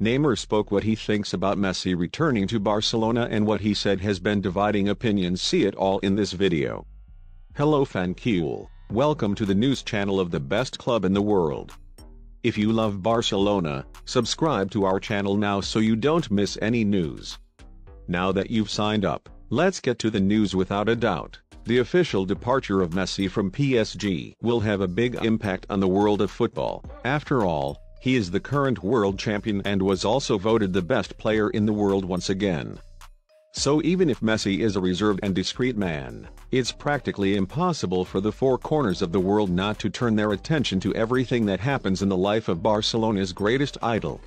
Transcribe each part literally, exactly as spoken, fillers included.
Neymar spoke what he thinks about Messi returning to Barcelona, and what he said has been dividing opinions. See it all in this video. Hello Fancule, welcome to the news channel of the best club in the world. If you love Barcelona, subscribe to our channel now so you don't miss any news. Now that you've signed up, let's get to the news. Without a doubt, the official departure of Messi from P S G will have a big impact on the world of football. After all, he is the current world champion and was also voted the best player in the world once again. So even if Messi is a reserved and discreet man, it's practically impossible for the four corners of the world not to turn their attention to everything that happens in the life of Barcelona's greatest idol.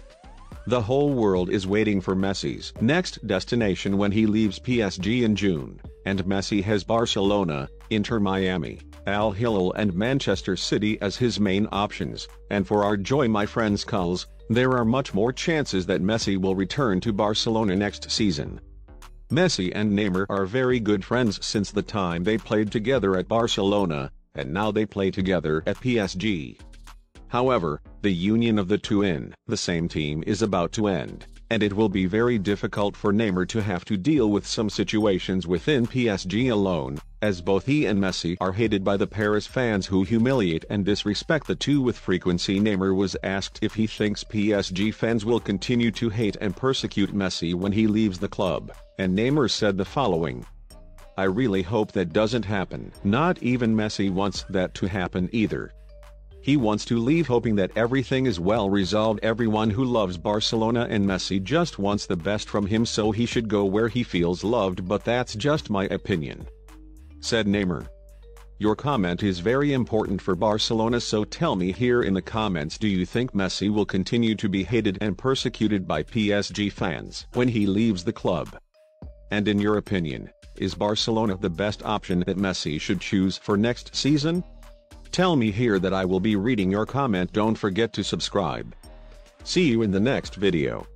The whole world is waiting for Messi's next destination when he leaves P S G in June, and Messi has Barcelona, Inter Miami, Al-Hilal and Manchester City as his main options, and for our joy, my friends culés, there are much more chances that Messi will return to Barcelona next season. Messi and Neymar are very good friends since the time they played together at Barcelona, and now they play together at P S G. However, the union of the two in the same team is about to end, and it will be very difficult for Neymar to have to deal with some situations within P S G alone, as both he and Messi are hated by the Paris fans who humiliate and disrespect the two with frequency. Neymar was asked if he thinks P S G fans will continue to hate and persecute Messi when he leaves the club, and Neymar said the following: "I really hope that doesn't happen. Not even Messi wants that to happen either. He wants to leave hoping that everything is well resolved. Everyone who loves Barcelona and Messi just wants the best from him, so he should go where he feels loved, but that's just my opinion," said Neymar. Your comment is very important for Barcelona, so tell me here in the comments, do you think Messi will continue to be hated and persecuted by P S G fans when he leaves the club? And in your opinion, is Barcelona the best option that Messi should choose for next season? Tell me here that I will be reading your comment. Don't forget to subscribe. See you in the next video.